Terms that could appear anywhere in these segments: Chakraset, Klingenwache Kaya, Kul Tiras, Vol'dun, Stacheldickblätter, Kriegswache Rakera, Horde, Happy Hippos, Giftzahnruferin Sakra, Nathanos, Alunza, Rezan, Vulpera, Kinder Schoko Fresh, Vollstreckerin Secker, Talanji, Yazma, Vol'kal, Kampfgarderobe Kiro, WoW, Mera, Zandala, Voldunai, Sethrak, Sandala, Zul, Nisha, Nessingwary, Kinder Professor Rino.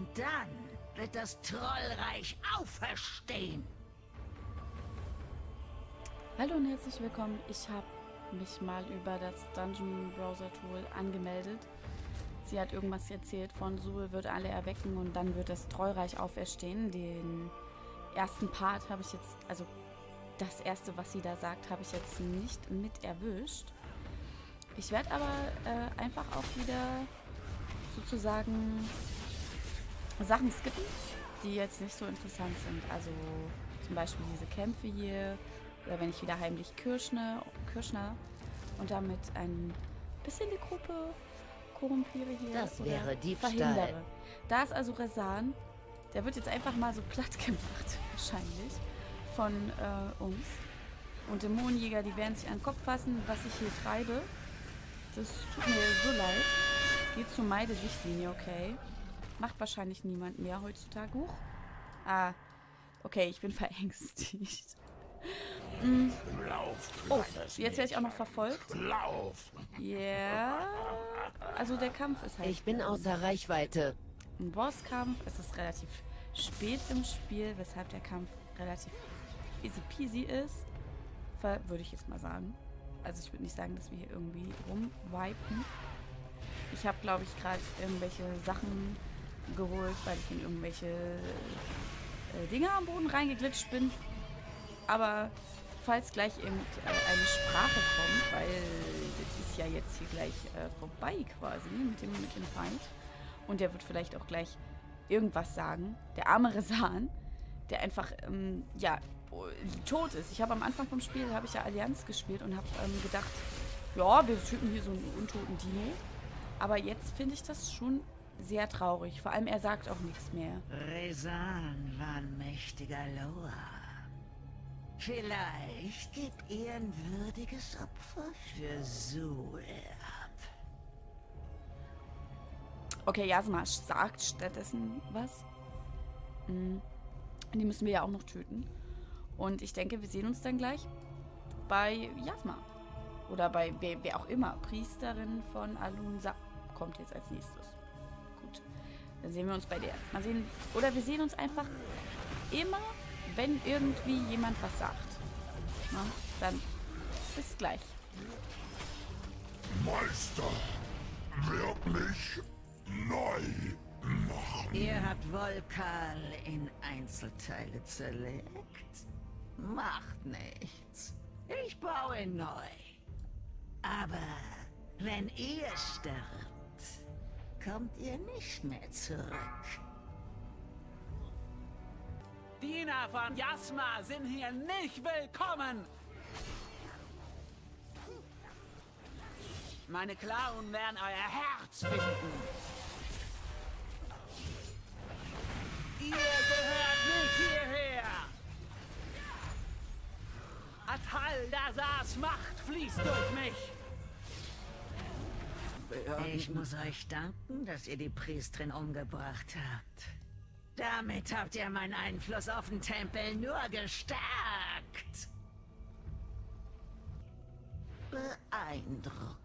Und dann wird das Trollreich auferstehen. Hallo und herzlich willkommen. Ich habe mich mal über das Dungeon Browser Tool angemeldet. Sie hat irgendwas erzählt von Zul wird alle erwecken und dann wird das Trollreich auferstehen. Den ersten Part habe ich jetzt, also das erste, was sie da sagt, habe ich jetzt nicht mit erwischt. Ich werde aber einfach auch wieder sozusagen Sachen skippen, die jetzt nicht so interessant sind. Also zum Beispiel diese Kämpfe hier. Oder wenn ich wieder heimlich Kirschner und damit ein bisschen die Gruppe korrumpiere hier. Das wäre Diebstahl. Verhindere. Da ist also Rezan. Der wird jetzt einfach mal so platt gemacht, wahrscheinlich, von uns. Und Dämonenjäger, die werden sich an den Kopf fassen, was ich hier treibe. Das tut mir so leid. Geht zur Meide-Sichtlinie, okay. Macht wahrscheinlich niemand mehr heutzutage. Huch. Ah, okay, ich bin verängstigt. Mm. Oh, jetzt werde ich auch noch verfolgt. Ja. Yeah. Also der Kampf ist halt... Ich bin außer Reichweite. Ein Bosskampf. Es ist relativ spät im Spiel, weshalb der Kampf relativ easy peasy ist. Würde ich jetzt mal sagen. Also ich würde nicht sagen, dass wir hier irgendwie rumwipen. Ich habe, glaube ich, gerade irgendwelche Sachen geholt, weil ich in irgendwelche Dinger am Boden reingeglitscht bin. Aber falls gleich eben eine Sprache kommt, weil das ist ja jetzt hier gleich vorbei quasi mit dem Feind. Und der wird vielleicht auch gleich irgendwas sagen. Der arme Rezan, der einfach, ja, tot ist. Ich habe am Anfang vom Spiel, habe ich ja Allianz gespielt und habe gedacht, ja, wir töten hier so einen untoten Dino. Aber jetzt finde ich das schon sehr traurig. Vor allem, er sagt auch nichts mehr. Rezan war ein mächtiger Loa. Vielleicht gibt ihr ein würdiges Opfer für Zul ab. Okay, Yazma sagt stattdessen was. Die müssen wir ja auch noch töten. Und ich denke, wir sehen uns dann gleich bei Yazma. Oder bei wer auch immer. Priesterin von Alunza kommt jetzt als nächstes. Gut. Dann sehen wir uns bei der. Mal sehen. Oder wir sehen uns einfach immer, wenn irgendwie jemand was sagt. Na, dann bis gleich. Meister, wird mich neu machen. Ihr habt Vol'kal in Einzelteile zerlegt? Macht nichts. Ich baue neu. Aber wenn ihr sterbt, kommt ihr nicht mehr zurück. Diener von Yazma sind hier nicht willkommen! Meine Klauen werden euer Herz finden! Ihr gehört nicht hierher! Atal Dazars Macht fließt durch mich! Ich muss euch danken, dass ihr die Priesterin umgebracht habt. Damit habt ihr meinen Einfluss auf den Tempel nur gestärkt. Beeindruckend.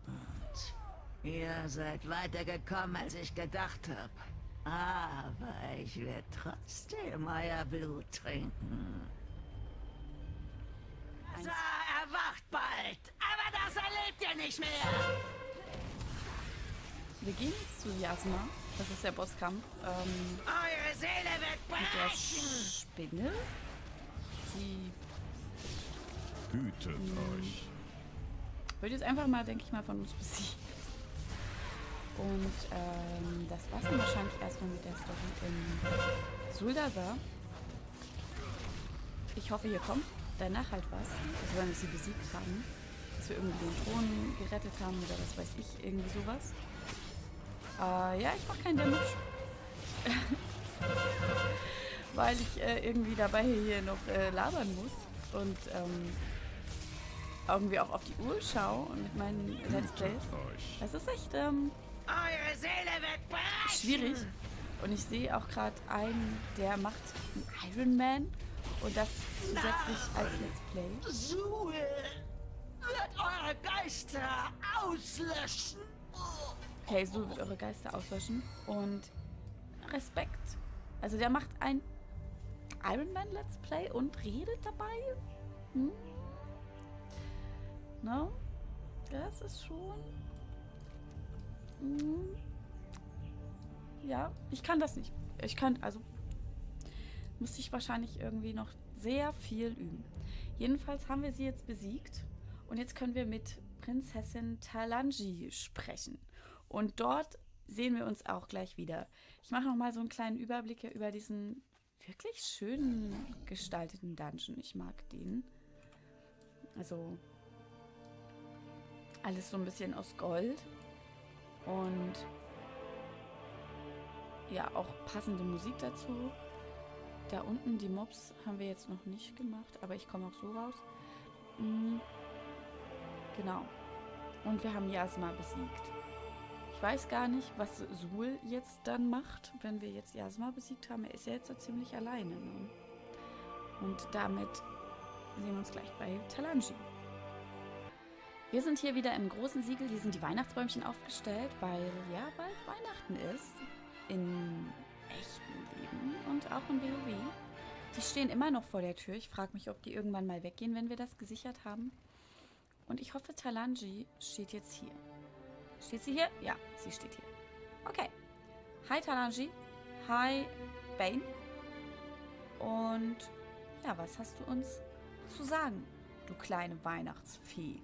Ihr seid weitergekommen, als ich gedacht habe. Aber ich werde trotzdem euer Blut trinken. So, erwacht bald! Aber das erlebt ihr nicht mehr! Wir gehen jetzt zu Yazma. Das ist der Bosskampf. Eure Seele wird brechen! Mit der Spinne. Die hütet euch. Wird jetzt einfach mal, denke ich mal, von uns besiegt. Und das war's dann wahrscheinlich erstmal mit der Story in Zuldazar. Ich hoffe, hier kommt danach halt was. Also wenn wir sie besiegt haben. Dass wir irgendwie den Thron gerettet haben oder was weiß ich, irgendwie sowas. Ja, ich mache keinen Damage. Weil ich irgendwie dabei hier noch labern muss. Und irgendwie auch auf die Uhr schaue und mit meinen Let's Plays. Das ist echt eure Seele wird schwierig. Und ich sehe auch gerade einen, der macht einen Iron Man. Und das zusätzlich als Let's Play. Zul wird eure Geister auslöschen. Okay, so wird eure Geister auslöschen. Und Respekt. Also der macht ein Ironman Let's Play und redet dabei. Hm? No? Das ist schon... Hm. Ja, ich kann das nicht. Ich kann, also... Muss ich wahrscheinlich irgendwie noch sehr viel üben. Jedenfalls haben wir sie jetzt besiegt. Und jetzt können wir mit Prinzessin Talanji sprechen. Und dort sehen wir uns auch gleich wieder. Ich mache nochmal so einen kleinen Überblick hier über diesen wirklich schön gestalteten Dungeon. Ich mag den. Also alles so ein bisschen aus Gold. Und ja, auch passende Musik dazu. Da unten die Mobs haben wir jetzt noch nicht gemacht, aber ich komme auch so raus. Mhm. Genau. Und wir haben Yazma besiegt. Ich weiß gar nicht, was Zul jetzt dann macht, wenn wir jetzt Yazma besiegt haben. Er ist ja jetzt so ziemlich alleine. Ne? Und damit sehen wir uns gleich bei Talanji. Wir sind hier wieder im großen Siegel. Hier sind die Weihnachtsbäumchen aufgestellt, weil ja bald Weihnachten ist. Im echten Leben und auch im WoW. Die stehen immer noch vor der Tür. Ich frage mich, ob die irgendwann mal weggehen, wenn wir das gesichert haben. Und ich hoffe, Talanji steht jetzt hier. Steht sie hier? Ja, sie steht hier. Okay. Hi, Talanji. Hi, Bane. Und ja, was hast du uns zu sagen, du kleine Weihnachtsfee?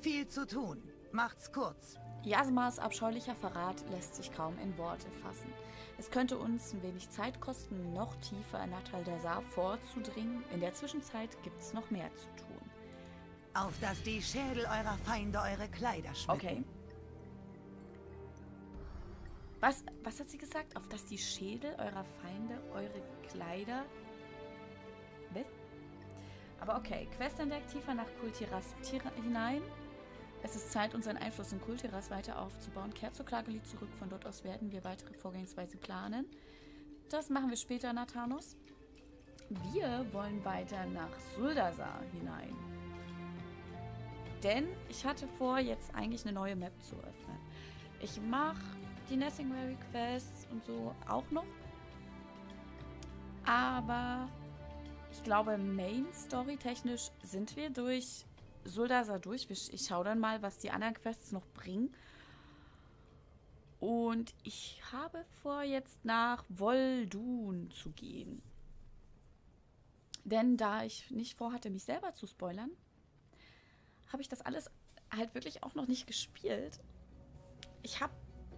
Viel zu tun. Macht's kurz. Yazmas abscheulicher Verrat lässt sich kaum in Worte fassen. Es könnte uns ein wenig Zeit kosten, noch tiefer in Atal Dazar vorzudringen. In der Zwischenzeit gibt's noch mehr zu tun. Auf dass die Schädel eurer Feinde eure Kleider schmücken. Okay. Was hat sie gesagt? Auf dass die Schädel eurer Feinde eure Kleider... Was? Aber okay. Quest entdeckt, tiefer nach Kul Tiras hinein. Es ist Zeit, unseren Einfluss in Kul Tiras weiter aufzubauen. Kehrt zur Klageli zurück. Von dort aus werden wir weitere Vorgehensweise planen. Das machen wir später, Nathanos. Wir wollen weiter nach Zuldazar hinein. Denn ich hatte vor, jetzt eigentlich eine neue Map zu öffnen. Ich mache die Nessingwary Quests und so auch noch. Aber ich glaube, Main-Story-technisch sind wir durch... Zuldazar durch. Ich schaue dann mal, was die anderen Quests noch bringen. Und ich habe vor, jetzt nach Vol'dun zu gehen. Denn da ich nicht vorhatte, mich selber zu spoilern, habe ich das alles halt wirklich auch noch nicht gespielt. Ich habe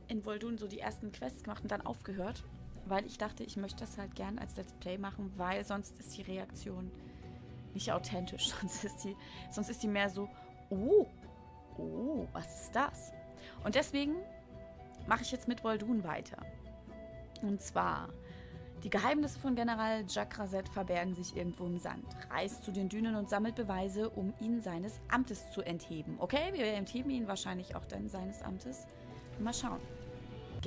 in Vol'dun so die ersten Quests gemacht und dann aufgehört, weil ich dachte, ich möchte das halt gern als Let's Play machen, weil sonst ist die Reaktion... nicht authentisch, sonst ist die mehr so, oh, was ist das? Und deswegen mache ich jetzt mit Vol'dun weiter. Und zwar, die Geheimnisse von General Jakrethet verbergen sich irgendwo im Sand. Reist zu den Dünen und sammelt Beweise, um ihn seines Amtes zu entheben. Okay, wir entheben ihn wahrscheinlich auch dann seines Amtes. Mal schauen.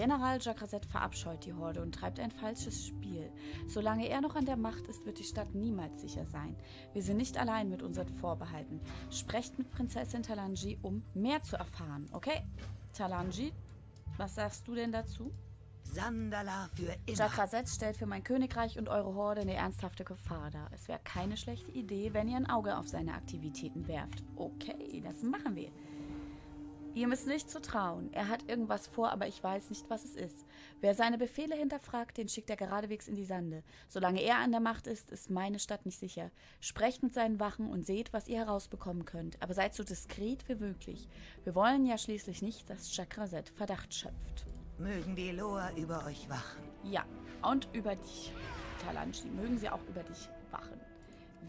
General Jakrethet verabscheut die Horde und treibt ein falsches Spiel. Solange er noch an der Macht ist, wird die Stadt niemals sicher sein. Wir sind nicht allein mit unseren Vorbehalten. Sprecht mit Prinzessin Talanji, um mehr zu erfahren, okay? Talanji, was sagst du denn dazu? Sandala für immer. Chakraset stellt für mein Königreich und eure Horde eine ernsthafte Gefahr dar. Es wäre keine schlechte Idee, wenn ihr ein Auge auf seine Aktivitäten werft. Okay, das machen wir. Ihm ist nicht zu trauen. Er hat irgendwas vor, aber ich weiß nicht, was es ist. Wer seine Befehle hinterfragt, den schickt er geradewegs in die Sande. Solange er an der Macht ist, ist meine Stadt nicht sicher. Sprecht mit seinen Wachen und seht, was ihr herausbekommen könnt. Aber seid so diskret wie möglich. Wir wollen ja schließlich nicht, dass Chakraset Verdacht schöpft. Mögen die Loa über euch wachen. Ja, und über dich, Talanji. Mögen sie auch über dich wachen.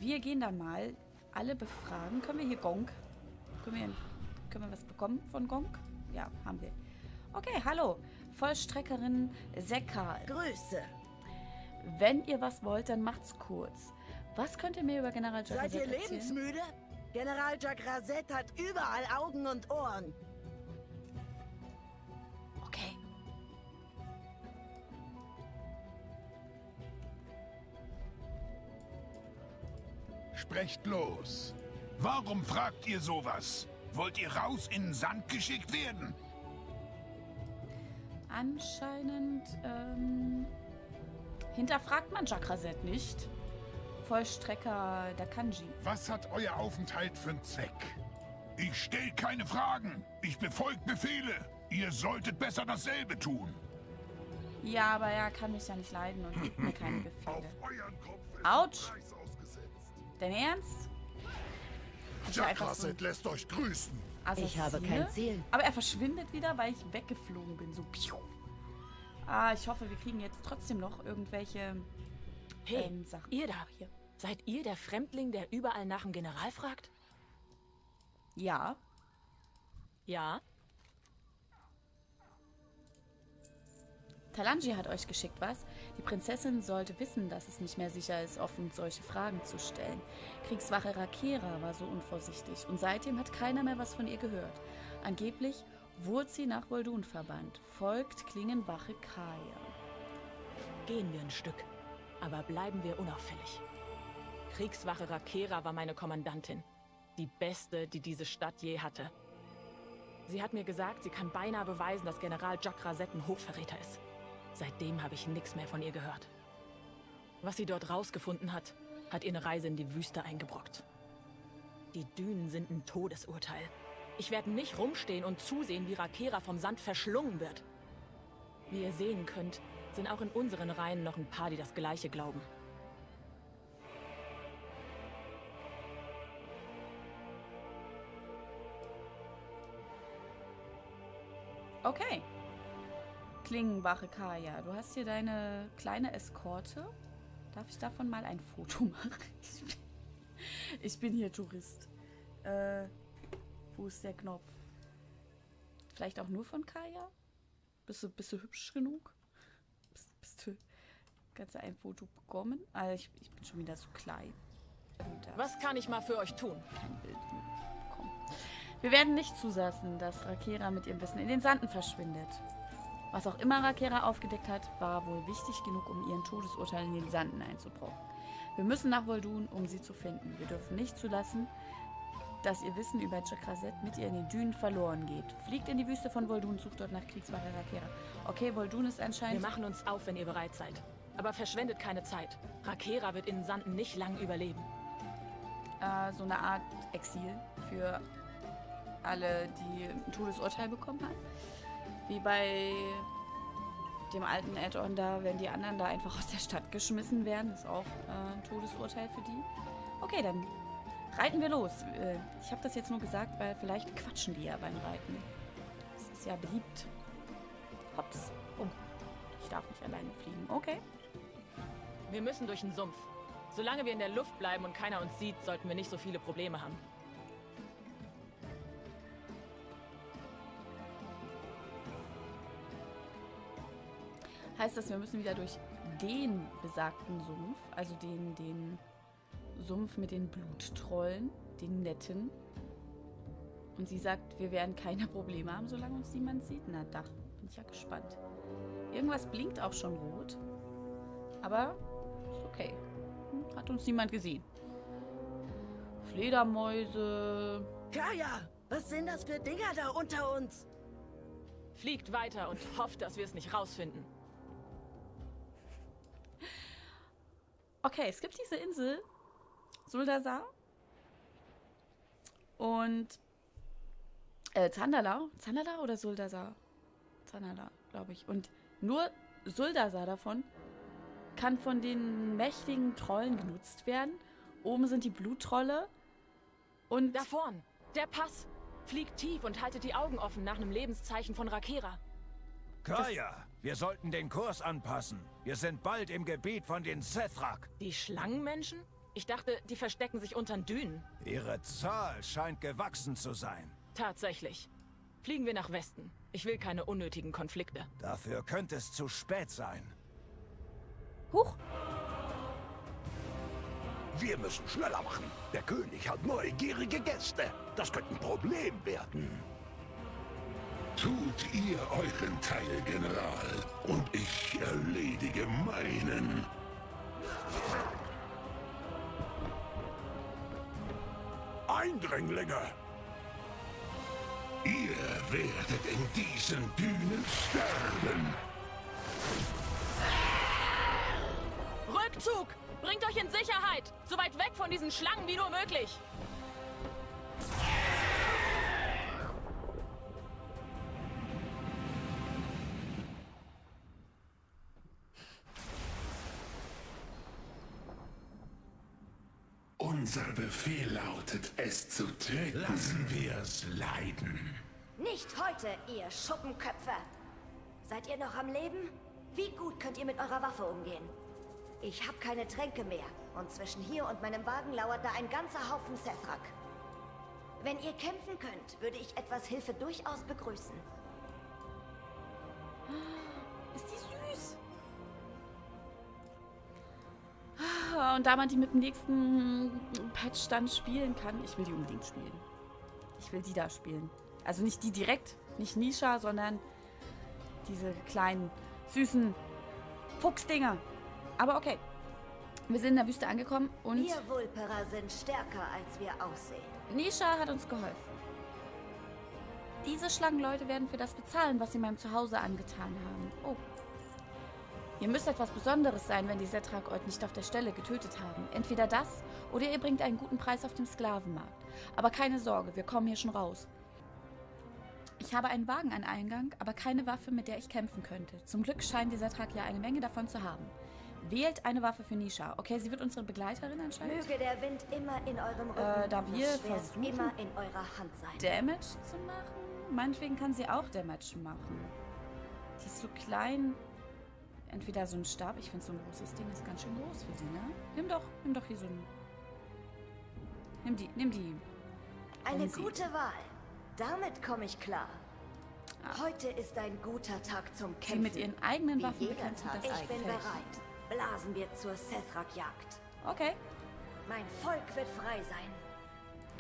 Wir gehen dann mal alle befragen. Können wir hier Gonk? Können wir hin? Können wir was bekommen von Gonk? Ja, haben wir. Okay, hallo. Vollstreckerin Secker. Grüße. Wenn ihr was wollt, dann macht's kurz. Was könnt ihr mir über General Jakrethet erzählen? Seid ihr lebensmüde? General Jakrethet hat überall Augen und Ohren. Okay. Sprecht los. Warum fragt ihr sowas? Wollt ihr raus in den Sand geschickt werden? Anscheinend hinterfragt man Chakraset nicht. Vollstrecker der Kanji. Was hat euer Aufenthalt für einen Zweck? Ich stelle keine Fragen. Ich befolge Befehle. Ihr solltet besser dasselbe tun. Ja, aber er kann mich ja nicht leiden und gibt mir keine Befehle. Auf euren Kopf ist Autsch! Dein Ernst? Chakraset lässt euch grüßen. Also ich habe kein Ziel. Aber er verschwindet wieder, weil ich weggeflogen bin. So piu. Ah, ich hoffe, wir kriegen jetzt trotzdem noch irgendwelche Sachen. Ihr da hier. Seid ihr der Fremdling, der überall nach dem General fragt? Ja. Ja. Talanji hat euch geschickt, was? Die Prinzessin sollte wissen, dass es nicht mehr sicher ist, offen solche Fragen zu stellen. Kriegswache Rakera war so unvorsichtig und seitdem hat keiner mehr was von ihr gehört. Angeblich wurde sie nach Vol'dun verbannt. Folgt Klingenwache Kaya. Gehen wir ein Stück, aber bleiben wir unauffällig. Kriegswache Rakera war meine Kommandantin. Die beste, die diese Stadt je hatte. Sie hat mir gesagt, sie kann beinahe beweisen, dass General Jakrethet ein Hochverräter ist. Seitdem habe ich nichts mehr von ihr gehört. Was sie dort rausgefunden hat, hat ihre Reise in die Wüste eingebrockt. Die Dünen sind ein Todesurteil. Ich werde nicht rumstehen und zusehen, wie Rakera vom Sand verschlungen wird. Wie ihr sehen könnt, sind auch in unseren Reihen noch ein paar, die das Gleiche glauben. Okay. Klingenwache Kaya, du hast hier deine kleine Eskorte. Darf ich davon mal ein Foto machen? Ich bin hier Tourist. Wo ist der Knopf? Vielleicht auch nur von Kaya? Bist du hübsch genug? Bist du... Kannst du ein Foto bekommen? Also ich bin schon wieder so klein. Was kann ich mal für euch tun? Kein Bild mehr bekommen. Wir werden nicht zulassen, dass Rakera mit ihrem Wissen in den Sanden verschwindet. Was auch immer Rakera aufgedeckt hat, war wohl wichtig genug, um ihren Todesurteil in den Sanden einzubrochen. Wir müssen nach Vol'dun, um sie zu finden. Wir dürfen nicht zulassen, dass ihr Wissen über Chakraset mit ihr in den Dünen verloren geht. Fliegt in die Wüste von Vol'dun, sucht dort nach Kriegswache Rakera. Okay, Vol'dun ist anscheinend... Wir machen uns auf, wenn ihr bereit seid. Aber verschwendet keine Zeit. Rakera wird in den Sanden nicht lang überleben. So eine Art Exil für alle, die ein Todesurteil bekommen haben. Wie bei dem alten Add-on da, wenn die anderen da einfach aus der Stadt geschmissen werden. Ist auch ein Todesurteil für die. Okay, dann reiten wir los. Ich habe das jetzt nur gesagt, weil vielleicht quatschen die ja beim Reiten. Das ist ja beliebt. Hops. Oh, ich darf nicht alleine fliegen. Okay. Wir müssen durch den Sumpf. Solange wir in der Luft bleiben und keiner uns sieht, sollten wir nicht so viele Probleme haben. Heißt das, wir müssen wieder durch den besagten Sumpf, also den Sumpf mit den Bluttrollen, den netten. Und sie sagt, wir werden keine Probleme haben, solange uns niemand sieht. Na, da bin ich ja gespannt. Irgendwas blinkt auch schon rot, aber ist okay. Hat uns niemand gesehen. Fledermäuse. Kaya, was sind das für Dinger da unter uns? Fliegt weiter und hofft, dass wir es nicht rausfinden. Okay, es gibt diese Insel, Zuldazar und Zandala. Zandala oder Zuldazar? Zandala, glaube ich. Und nur Zuldazar davon kann von den mächtigen Trollen genutzt werden. Oben sind die Bluttrolle und... Da vorn, der Pass. Fliegt tief und haltet die Augen offen nach einem Lebenszeichen von Rakera. Kaya, wir sollten den Kurs anpassen. Wir sind bald im Gebiet von den Sethrak. Die Schlangenmenschen? Ich dachte, die verstecken sich unter Dünen. Ihre Zahl scheint gewachsen zu sein. Tatsächlich. Fliegen wir nach Westen. Ich will keine unnötigen Konflikte. Dafür könnte es zu spät sein. Huch! Wir müssen schneller machen. Der König hat neugierige Gäste. Das könnte ein Problem werden. Tut ihr euren Teil, General, und ich erledige meinen. Eindringlinge! Ihr werdet in diesen Dünen sterben! Rückzug! Bringt euch in Sicherheit! So weit weg von diesen Schlangen wie nur möglich! Unser Befehl lautet, es zu töten. Lassen wir es leiden. Nicht heute, ihr Schuppenköpfe. Seid ihr noch am Leben? Wie gut könnt ihr mit eurer Waffe umgehen? Ich habe keine Tränke mehr. Und zwischen hier und meinem Wagen lauert da ein ganzer Haufen Sethrak. Wenn ihr kämpfen könnt, würde ich etwas Hilfe durchaus begrüßen. Ist die süß? Und da man die mit dem nächsten Patch dann spielen kann, ich will die unbedingt spielen. Ich will die da spielen. Also nicht die direkt, nicht Nisha, sondern diese kleinen, süßen Fuchsdinger. Aber okay, wir sind in der Wüste angekommen und... Wir Vulpera sind stärker, als wir aussehen. Nisha hat uns geholfen. Diese Schlangenleute werden für das bezahlen, was sie meinem Zuhause angetan haben. Oh. Ihr müsst etwas Besonderes sein, wenn die Sethrak euch nicht auf der Stelle getötet haben. Entweder das, oder ihr bringt einen guten Preis auf dem Sklavenmarkt. Aber keine Sorge, wir kommen hier schon raus. Ich habe einen Wagen an Eingang, aber keine Waffe, mit der ich kämpfen könnte. Zum Glück scheinen die Sethrak ja eine Menge davon zu haben. Wählt eine Waffe für Nisha. Okay, sie wird unsere Begleiterin anscheinend. Möge der Wind immer in eurem Rücken, da wir versuchen, immer in eurer Hand sein. Damage zu machen? Meinetwegen kann sie auch Damage machen. Die ist so klein... Entweder so ein Stab, ich finde so ein großes Ding ist ganz schön groß für sie, ne? Nimm doch hier so ein... Nimm die. Eine gute Wahl. Damit komme ich klar. Ah. Heute ist ein guter Tag zum Kämpfen. Sie mit ihren eigenen Waffen bekämpfen das Eifeld. Ich bin bereit. Blasen wir zur Sethrak-Jagd. Okay. Mein Volk wird frei sein.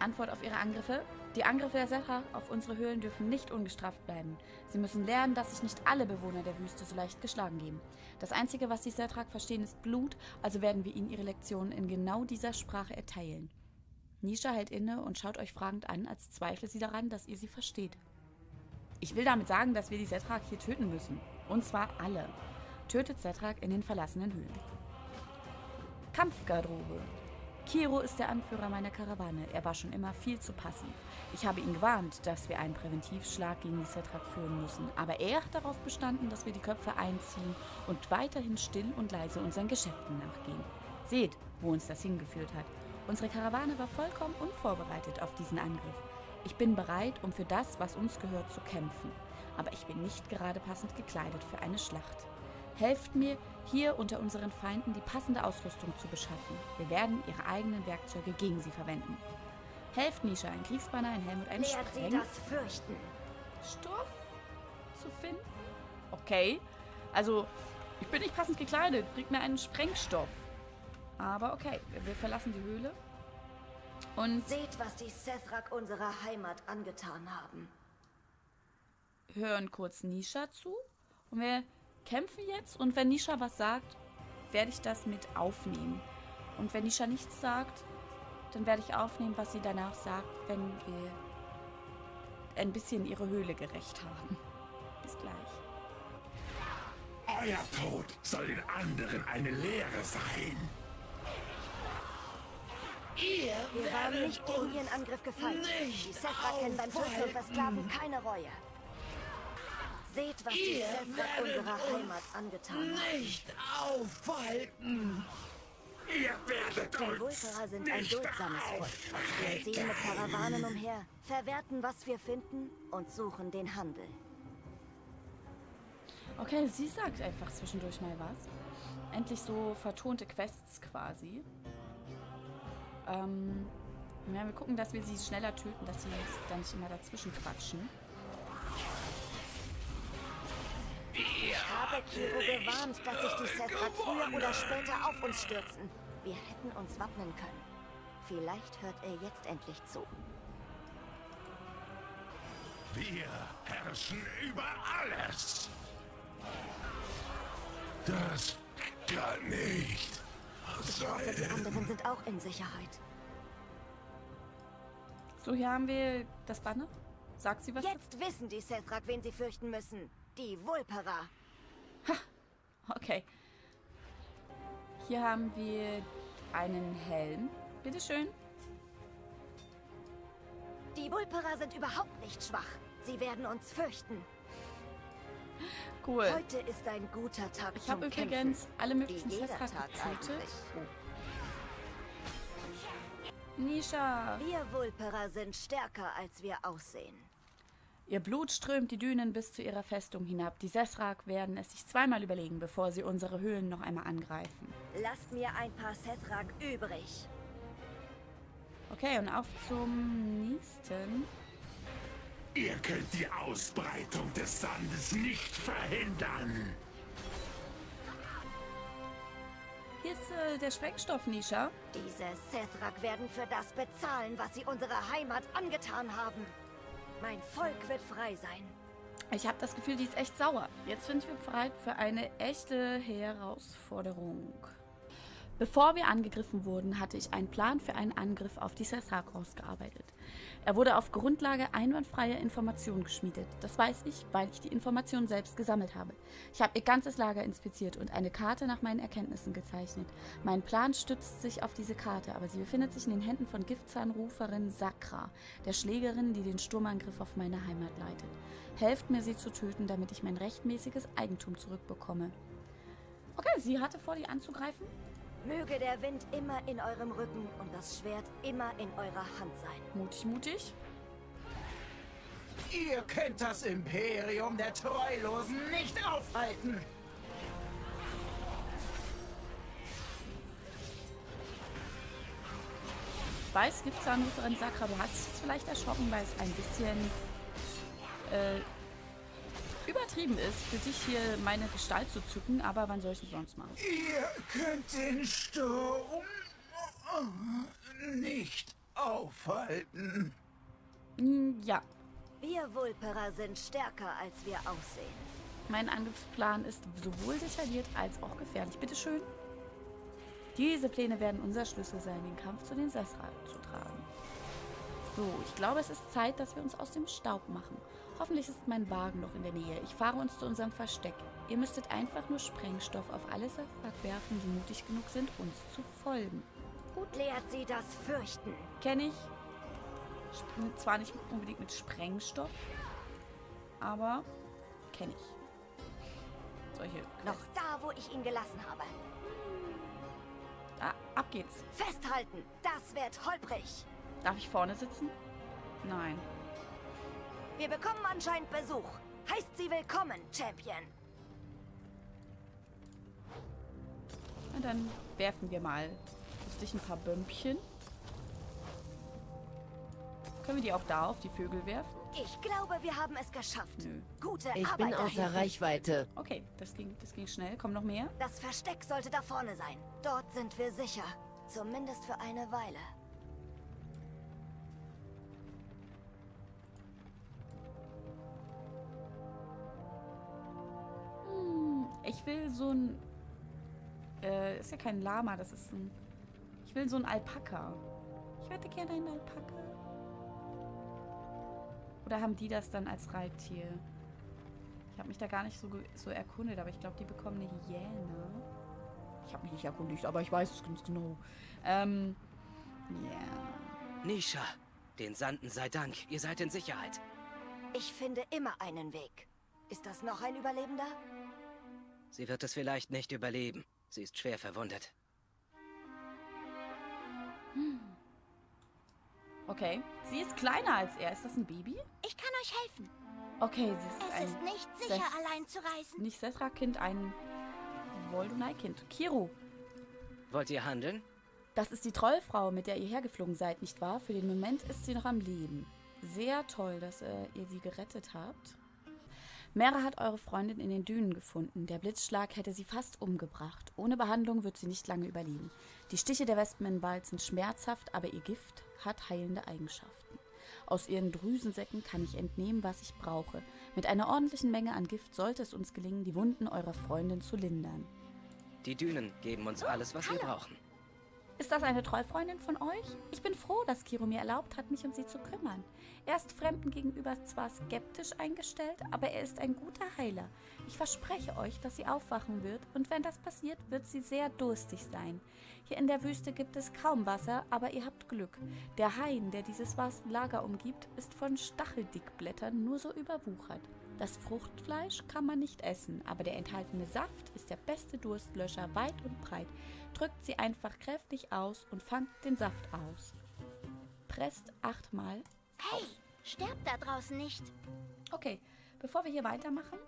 Antwort auf ihre Angriffe. Die Angriffe der Sethrak auf unsere Höhlen dürfen nicht ungestraft bleiben. Sie müssen lernen, dass sich nicht alle Bewohner der Wüste so leicht geschlagen geben. Das Einzige, was die Sethrak verstehen, ist Blut, also werden wir ihnen ihre Lektionen in genau dieser Sprache erteilen. Nisha hält inne und schaut euch fragend an, als zweifle sie daran, dass ihr sie versteht. Ich will damit sagen, dass wir die Sethrak hier töten müssen. Und zwar alle. Tötet Sethrak in den verlassenen Höhlen. Kampfgarderobe. Kiro ist der Anführer meiner Karawane. Er war schon immer viel zu passiv. Ich habe ihn gewarnt, dass wir einen Präventivschlag gegen die Sethrak führen müssen. Aber er hat darauf bestanden, dass wir die Köpfe einziehen und weiterhin still und leise unseren Geschäften nachgehen. Seht, wo uns das hingeführt hat. Unsere Karawane war vollkommen unvorbereitet auf diesen Angriff. Ich bin bereit, um für das, was uns gehört, zu kämpfen. Aber ich bin nicht gerade passend gekleidet für eine Schlacht. Helft mir, hier unter unseren Feinden die passende Ausrüstung zu beschaffen. Wir werden ihre eigenen Werkzeuge gegen sie verwenden. Helft Nisha, ein Kriegsbanner, ein Helm und einen Spreng. Lehrt sie das Fürchten. Stoff zu finden? Okay. Also, ich bin nicht passend gekleidet. Bringt mir einen Sprengstoff. Aber okay, wir verlassen die Höhle. Und seht, was die Sethrak unserer Heimat angetan haben. Hören kurz Nisha zu. Und wir... kämpfen jetzt und wenn Nisha was sagt, werde ich das mit aufnehmen. Und wenn Nisha nichts sagt, dann werde ich aufnehmen, was sie danach sagt, wenn wir ein bisschen ihre Höhle gerecht haben. Bis gleich. Euer Tod soll den anderen eine Lehre sein. Wir waren nicht gegen ihren Angriff gefallen. Die Sethrak kennen beim Töten und Versklaven keine Reue. Seht, was die Sethrak unserer Heimat angetan haben. Nicht aufhalten! Ihr werdet uns nicht aufhalten! Die Vulpera sind ein duldsames Volk. Wir ziehen mit Karawanen umher, verwerten, was wir finden und suchen den Handel. Okay, sie sagt einfach zwischendurch mal was. Endlich so vertonte Quests quasi. Ja, wir gucken, dass wir sie schneller töten, dass sie jetzt dann nicht immer dazwischen quatschen. Ich habe Kiro gewarnt, dass sich die Sethrak früher oder später auf uns stürzen. Wir hätten uns wappnen können. Vielleicht hört er jetzt endlich zu. Wir herrschen über alles. Das kann nicht sein. Ich hoffe, die anderen sind auch in Sicherheit. So, hier haben wir das Banner. Sagt sie was? Jetzt wissen die Sethrak, wen sie fürchten müssen. Die Vulpera. Ha, okay. Hier haben wir einen Helm. Bitteschön. Die Vulpera sind überhaupt nicht schwach. Sie werden uns fürchten. Cool. Heute ist ein guter Tag zum Kämpfen. Ich habe übrigens alle möglichen Sethrak getötet. Nisha. Wir Vulpera sind stärker, als wir aussehen. Ihr Blut strömt die Dünen bis zu ihrer Festung hinab. Die Sethrak werden es sich zweimal überlegen, bevor sie unsere Höhlen noch einmal angreifen. Lasst mir ein paar Sethrak übrig. Okay, und auf zum nächsten. Ihr könnt die Ausbreitung des Sandes nicht verhindern. Hier ist der Sprengstoff, Nisha. Diese Sethrak werden für das bezahlen, was sie unserer Heimat angetan haben. Mein Volk wird frei sein. Ich habe das Gefühl, die ist echt sauer. Jetzt sind wir bereit für eine echte Herausforderung. Bevor wir angegriffen wurden, hatte ich einen Plan für einen Angriff auf die Sethrak ausgearbeitet. Er wurde auf Grundlage einwandfreier Informationen geschmiedet. Das weiß ich, weil ich die Informationen selbst gesammelt habe. Ich habe ihr ganzes Lager inspiziert und eine Karte nach meinen Erkenntnissen gezeichnet. Mein Plan stützt sich auf diese Karte, aber sie befindet sich in den Händen von Giftzahnruferin Sakra, der Schlägerin, die den Sturmangriff auf meine Heimat leitet. Helft mir, sie zu töten, damit ich mein rechtmäßiges Eigentum zurückbekomme. Okay, sie hatte vor, die anzugreifen. Möge der Wind immer in eurem Rücken und das Schwert immer in eurer Hand sein. Mutig, mutig. Ihr könnt das Imperium der Treulosen nicht aufhalten. Ich weiß, Giftzahnruferin Sakra, du hast dich jetzt vielleicht erschrocken, weil es ein bisschen übertrieben ist, für dich hier meine Gestalt zu zücken, aber wann soll ich denn sonst machen? Ihr könnt den Sturm nicht aufhalten. Ja. Wir Vulpera sind stärker, als wir aussehen. Mein Angriffsplan ist sowohl detailliert als auch gefährlich. Bitteschön. Diese Pläne werden unser Schlüssel sein, den Kampf zu den Sethrak zu tragen. So, ich glaube, es ist Zeit, dass wir uns aus dem Staub machen. Hoffentlich ist mein Wagen noch in der Nähe. Ich fahre uns zu unserem Versteck. Ihr müsstet einfach nur Sprengstoff auf alle Sethrak werfen, die mutig genug sind, uns zu folgen. Gut. Lehrt sie das Fürchten. Kenne ich. Zwar nicht unbedingt mit Sprengstoff, aber kenne ich. Solche. Noch da, wo ich ihn gelassen habe. Ah, ab geht's. Festhalten! Das wird holprig. Darf ich vorne sitzen? Nein. Wir bekommen anscheinend Besuch. Heißt sie willkommen, Champion. Na dann werfen wir mal lustig ein paar Bömpchen. Können wir die auch da auf die Vögel werfen? Ich glaube, wir haben es geschafft. Nö. Gute Arbeit. Ich bin außer Reichweite. Okay, das ging schnell. Kommen noch mehr? Das Versteck sollte da vorne sein. Dort sind wir sicher. Zumindest für eine Weile. Ich will so ein... ist ja kein Lama, das ist ein... Ich will so ein Alpaka. Ich hätte gerne einen Alpaka. Oder haben die das dann als Reittier? Ich habe mich da gar nicht so erkundet, aber ich glaube, die bekommen eine Hyäne. Ich habe mich nicht erkundigt, aber ich weiß es ganz genau. Yeah. Nisha, den Sanden sei Dank. Ihr seid in Sicherheit. Ich finde immer einen Weg. Ist das noch ein Überlebender? Sie wird es vielleicht nicht überleben. Sie ist schwer verwundet. Hm. Okay. Sie ist kleiner als er. Ist das ein Baby? Ich kann euch helfen. Okay, sie ist ein... Es ist nicht sicher, allein zu reisen. Nicht Sethrak-Kind, ein Voldunai-Kind. Kiro. Wollt ihr handeln? Das ist die Trollfrau, mit der ihr hergeflogen seid, nicht wahr? Für den Moment ist sie noch am Leben. Sehr toll, dass ihr sie gerettet habt. Mera hat eure Freundin in den Dünen gefunden. Der Blitzschlag hätte sie fast umgebracht. Ohne Behandlung wird sie nicht lange überleben. Die Stiche der Wespen im Wald sind schmerzhaft, aber ihr Gift hat heilende Eigenschaften. Aus ihren Drüsensäcken kann ich entnehmen, was ich brauche. Mit einer ordentlichen Menge an Gift sollte es uns gelingen, die Wunden eurer Freundin zu lindern. Die Dünen geben uns alles, was wir brauchen. Ist das eine Trollfreundin von euch? Ich bin froh, dass Kiro mir erlaubt hat, mich um sie zu kümmern. Er ist Fremden gegenüber zwar skeptisch eingestellt, aber er ist ein guter Heiler. Ich verspreche euch, dass sie aufwachen wird und wenn das passiert, wird sie sehr durstig sein. Hier in der Wüste gibt es kaum Wasser, aber ihr habt Glück. Der Hain, der dieses Lager umgibt, ist von Stacheldickblättern nur so überwuchert. Das Fruchtfleisch kann man nicht essen, aber der enthaltene Saft ist der beste Durstlöscher weit und breit. Drückt sie einfach kräftig aus und fangt den Saft aus. Presst 8 Mal aus. Hey, sterbt da draußen nicht. Okay, bevor wir hier weitermachen,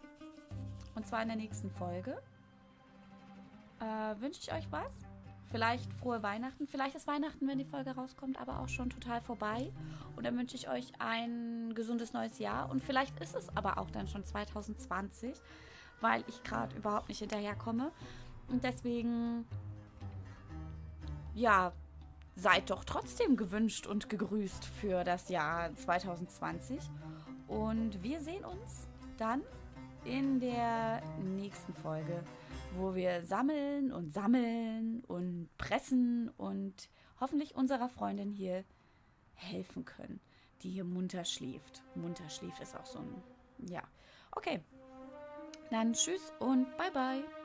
und zwar in der nächsten Folge, wünsche ich euch was. Vielleicht frohe Weihnachten. Vielleicht ist Weihnachten, wenn die Folge rauskommt, aber auch schon total vorbei. Und dann wünsche ich euch ein gesundes neues Jahr. Und vielleicht ist es aber auch dann schon 2020, weil ich gerade überhaupt nicht hinterherkomme. Und deswegen, ja, seid doch trotzdem gewünscht und gegrüßt für das Jahr 2020. Und wir sehen uns dann in der nächsten Folge, wo wir sammeln und pressen und hoffentlich unserer Freundin hier helfen können, die hier munter schläft. Munter schläft ist auch so ein... ja. Okay, dann tschüss und bye bye.